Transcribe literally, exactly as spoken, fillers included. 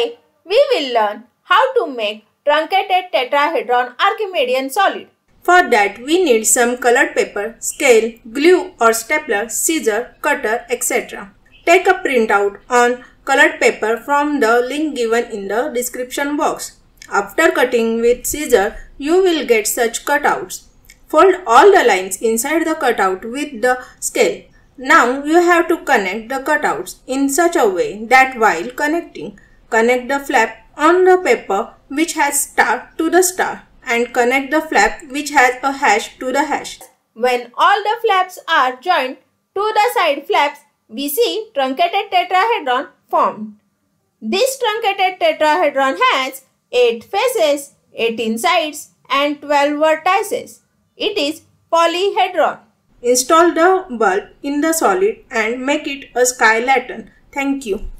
Today, we will learn how to make truncated tetrahedron Archimedean solid. For that, we need some colored paper, scale, glue or stapler, scissor, cutter, et cetera. Take a printout on colored paper from the link given in the description box. After cutting with scissor, you will get such cutouts. Fold all the lines inside the cutout with the scale. Now you have to connect the cutouts in such a way that while connecting, connect the flap on the paper which has star to the star and connect the flap which has a hash to the hash. When all the flaps are joined to the side flaps, we see truncated tetrahedron formed. This truncated tetrahedron has eight faces, eighteen sides and twelve vertices. It is polyhedron. Install the bulb in the solid and make it a sky lantern. Thank you.